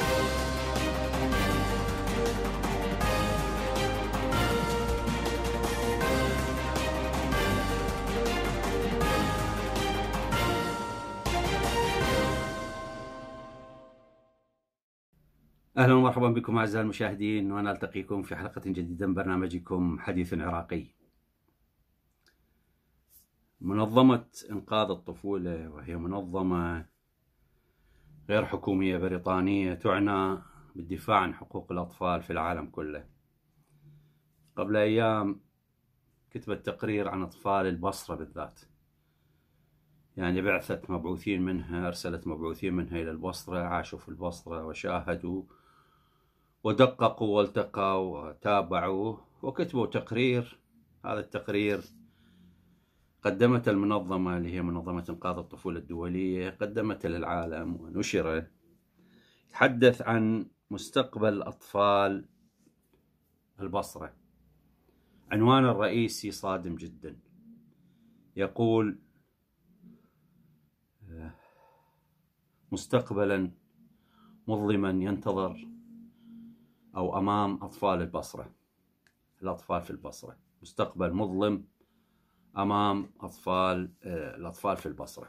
أهلا ومرحبا بكم أعزائي المشاهدين، وأنا ألتقيكم في حلقة جديدة من برنامجكم حديث عراقي. منظمة إنقاذ الطفولة، وهي منظمة غير حكومية بريطانية تعنى بالدفاع عن حقوق الأطفال في العالم كله، قبل أيام كتبت تقرير عن أطفال البصرة بالذات. يعني بعثت مبعوثين منها، أرسلت مبعوثين منها إلى البصرة، عاشوا في البصرة وشاهدوا ودققوا والتقوا وتابعوا وكتبوا تقرير. هذا التقرير قدمت المنظمة اللي هي منظمة إنقاذ الطفولة الدولية، قدمته للعالم ونشره، يتحدث عن مستقبل أطفال البصرة. عنوانه الرئيسي صادم جدا، يقول مستقبلا مظلما ينتظر أو أمام أطفال البصرة، الأطفال في البصرة، مستقبل مظلم أمام الأطفال في البصرة.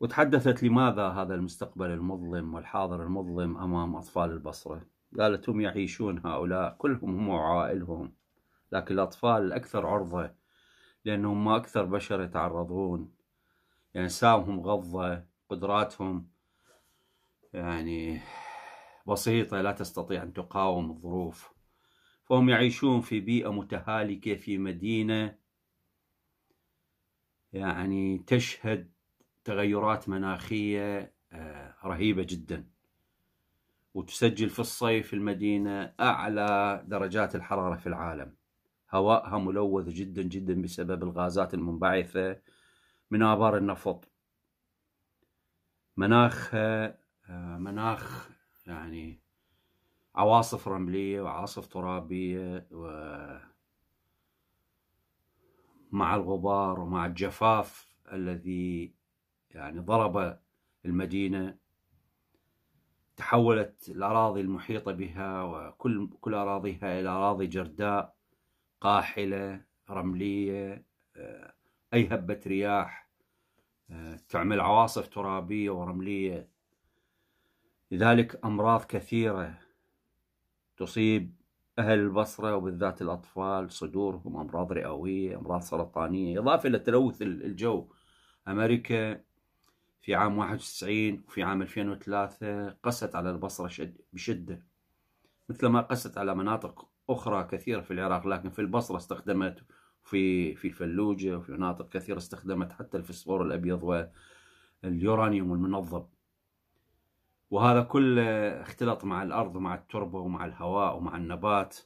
وتحدثت لماذا هذا المستقبل المظلم والحاضر المظلم أمام أطفال البصرة. قالت هم يعيشون هؤلاء كلهم هم وعائلهم، لكن الأطفال الأكثر عرضة، لأنهم ما أكثر بشر يتعرضون، يعني ساوهم غضة، قدراتهم يعني بسيطة، لا تستطيع أن تقاوم الظروف، فهم يعيشون في بيئة متهالكة، في مدينة يعني تشهد تغيرات مناخية رهيبة جدا، وتسجل في الصيف المدينة أعلى درجات الحرارة في العالم. هواءها ملوث جدا جدا بسبب الغازات المنبعثة من آبار النفط. مناخها مناخ يعني عواصف رملية وعواصف ترابية، ومع الغبار ومع الجفاف الذي يعني ضرب المدينة، تحولت الأراضي المحيطة بها وكل أراضيها إلى أراضي جرداء قاحلة رملية، أي هبة رياح تعمل عواصف ترابية ورملية. لذلك أمراض كثيرة تصيب أهل البصرة وبالذات الأطفال، صدورهم، أمراض رئوية، أمراض سرطانية، إضافة إلى تلوث الجو. أمريكا في عام 91 وفي عام 2003 قست على البصرة بشدة، مثلما قست على مناطق أخرى كثيرة في العراق، لكن في البصرة استخدمت في الفلوجة وفي مناطق كثيرة، استخدمت حتى الفسفور الأبيض واليورانيوم المنظم، وهذا كله اختلط مع الأرض ومع التربة ومع الهواء ومع النبات،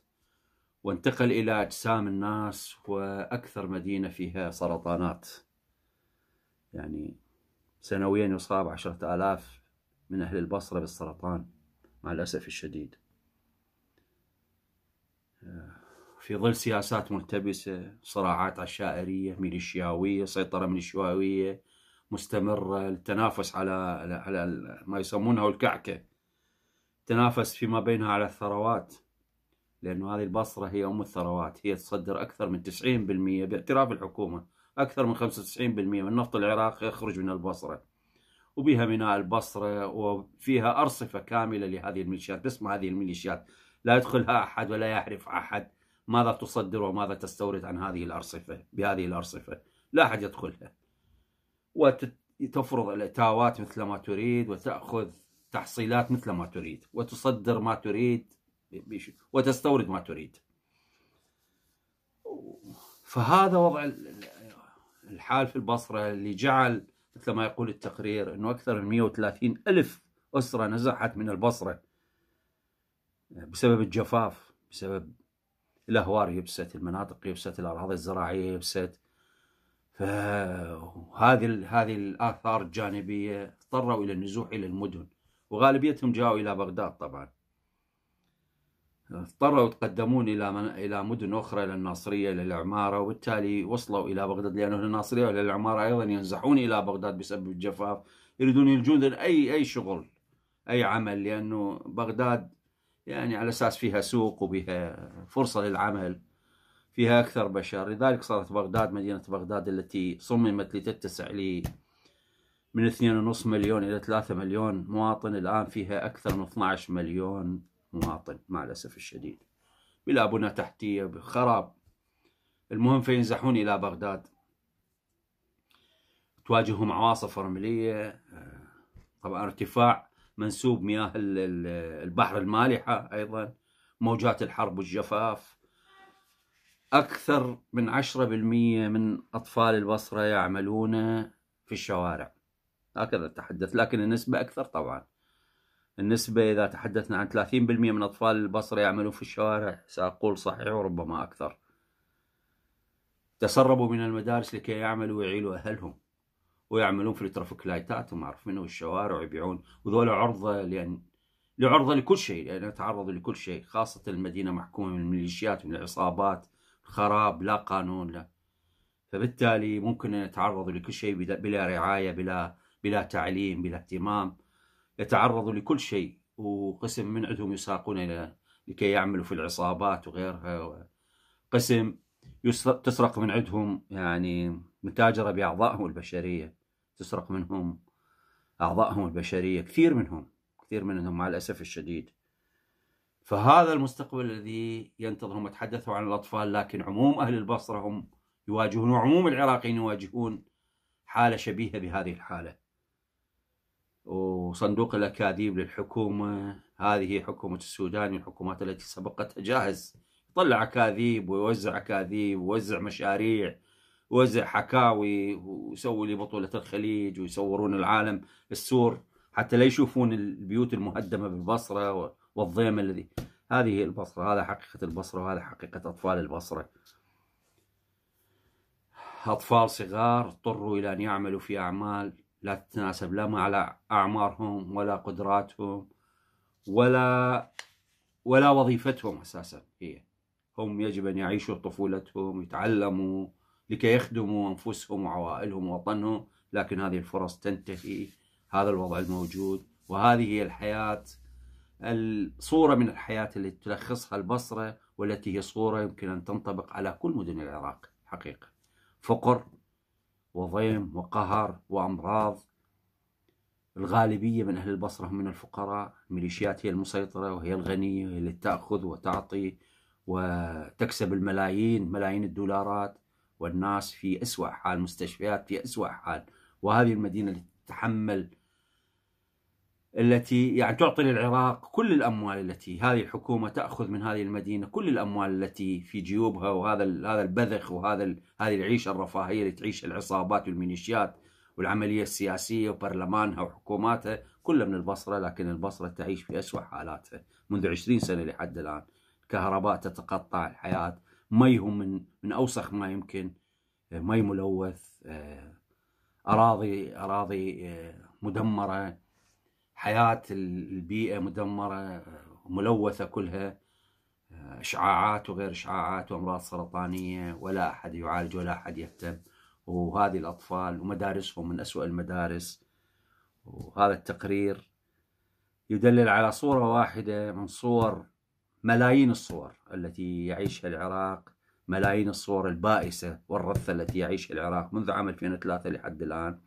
وانتقل إلى أجسام الناس. وأكثر مدينة فيها سرطانات، يعني سنويا يصاب 10,000 من أهل البصرة بالسرطان مع الأسف الشديد، في ظل سياسات ملتبسة، صراعات عشائرية ميليشياوية، سيطرة ميليشياوية مستمرة، التنافس على ما يسمونه الكعكة، تنافس فيما بينها على الثروات، لأنه هذه البصرة هي أم الثروات، هي تصدر أكثر من 90% باعتراف الحكومة، أكثر من 95% من نفط العراق يخرج من البصرة، وبها ميناء البصرة، وفيها أرصفة كاملة لهذه الميليشيات. باسم هذه الميليشيات لا يدخلها أحد ولا يعرف أحد ماذا تصدر وماذا تستورد عن هذه الأرصفة. بهذه الأرصفة لا أحد يدخلها، وتفرض الإتاوات مثل ما تريد، وتأخذ تحصيلات مثل ما تريد، وتصدر ما تريد، وتستورد ما تريد. فهذا وضع الحال في البصرة، اللي جعل مثل ما يقول التقرير أنه أكثر من 130,000 أسرة نزحت من البصرة بسبب الجفاف، بسبب الأهوار يبست، المناطق يبست، الأراضي الزراعية يبست. فهذه الآثار الجانبية اضطروا إلى النزوح إلى المدن، وغالبيتهم جاءوا إلى بغداد طبعا. اضطروا يتقدمون إلى مدن أخرى، إلى الناصرية، إلى العمارة، وبالتالي وصلوا إلى بغداد، لأنه الناصرية والعمارة أيضا ينزحون إلى بغداد بسبب الجفاف، يريدون يلجون اي شغل اي عمل، لانه بغداد يعني على اساس فيها سوق وبها فرصه للعمل، فيها اكثر بشر، لذلك صارت بغداد مدينه بغداد التي صممت لتتسع لي من 2.5 مليون الى 3 مليون مواطن، الان فيها اكثر من 12 مليون مواطن مع الاسف الشديد، بلا بنى تحتيه بخراب. المهم فينزحون الى بغداد، تواجههم عواصف رمليه، طبعا ارتفاع منسوب مياه البحر المالحه، ايضا موجات الحرب والجفاف. اكثر من 10% من اطفال البصره يعملون في الشوارع، هكذا تحدث، لكن النسبه اكثر طبعا. النسبه اذا تحدثنا عن 30% من اطفال البصره يعملون في الشوارع ساقول صحيح وربما اكثر. تسربوا من المدارس لكي يعملوا ويعيلوا اهلهم، ويعملون في الترافيك لايتات وما اعرف منو الشوارع ويبيعون، وذولا عرضه لعرضه لكل شيء، لان تعرضوا لكل شيء، خاصه المدينه محكومه من الميليشيات ومن العصابات، خراب لا قانون لا، فبالتالي ممكن ان يتعرضوا لكل شيء بلا رعايه، بلا تعليم، بلا اهتمام، يتعرضوا لكل شيء، وقسم من عندهم يساقون الى لكي يعملوا في العصابات وغيرها، قسم تسرق من عندهم يعني متاجره باعضائهم البشريه، تسرق منهم اعضائهم البشريه، كثير منهم مع الاسف الشديد. فهذا المستقبل الذي ينتظرهم. تحدثوا عن الاطفال، لكن عموم اهل البصره هم يواجهون، وعموم العراقيين يواجهون حاله شبيهه بهذه الحاله. وصندوق الاكاذيب للحكومه، هذه حكومه السودان والحكومات التي سبقتها جاهز، يطلع اكاذيب ويوزع اكاذيب ويوزع مشاريع ويوزع حكاوي، ويسوي لي بطوله الخليج ويصورون العالم السور حتى لا يشوفون البيوت المهدمه بالبصره والضيمه الذي هذه البصره. هذا حقيقه البصره، وهذا حقيقه اطفال البصره. اطفال صغار اضطروا الى ان يعملوا في اعمال لا تتناسب لا مع اعمارهم ولا قدراتهم ولا وظيفتهم اساسا هي. هم يجب ان يعيشوا طفولتهم، يتعلموا لكي يخدموا انفسهم وعوائلهم ووطنهم، لكن هذه الفرص تنتهي. هذا الوضع الموجود، وهذه هي الحياه، الصوره من الحياه التي تلخصها البصره، والتي هي صوره يمكن ان تنطبق على كل مدن العراق حقيقه. فقر وضيم وقهر وامراض. الغالبيه من اهل البصره هم من الفقراء، الميليشيات هي المسيطره وهي الغنيه، وهي اللي تاخذ وتعطي وتكسب الملايين ملايين الدولارات، والناس في اسوء حال، مستشفيات في اسوء حال، وهذه المدينه اللي تتحمل، التي يعني تعطي للعراق كل الاموال التي هذه الحكومه تاخذ من هذه المدينه، كل الاموال التي في جيوبها، وهذا البذخ هذه العيشه الرفاهيه اللي تعيش العصابات والميليشيات والعمليه السياسيه وبرلمانها وحكوماتها كلها من البصره. لكن البصره تعيش في اسوء حالاتها منذ 20 سنه لحد الان. الكهرباء تتقطع، الحياه، ميهم من اوسخ ما يمكن، مي ملوث، اراضي مدمره، حياة البيئة مدمرة ملوثة كلها، إشعاعات وغير إشعاعات وأمراض سرطانية، ولا أحد يعالج ولا أحد يهتم. وهذه الأطفال ومدارسهم من أسوأ المدارس. وهذا التقرير يدلل على صورة واحدة من صور ملايين الصور التي يعيشها العراق، ملايين الصور البائسة والرثة التي يعيشها العراق منذ عام 2003 لحد الآن.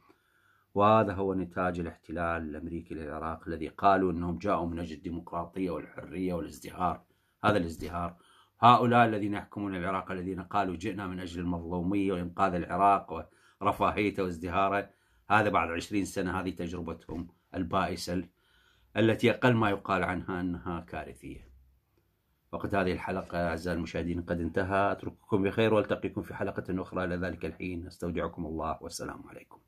وهذا هو نتاج الاحتلال الامريكي للعراق، الذي قالوا انهم جاءوا من اجل الديمقراطيه والحريه والازدهار. هذا الازدهار، هؤلاء الذين يحكمون العراق، الذين قالوا جئنا من اجل المظلوميه وانقاذ العراق ورفاهيته وازدهاره، هذا بعد 20 سنه هذه تجربتهم البائسه التي اقل ما يقال عنها انها كارثيه. وقد هذه الحلقه اعزائي المشاهدين قد انتهى، اترككم بخير والتقيكم في حلقه اخرى. الى ذلك الحين استودعكم الله والسلام عليكم.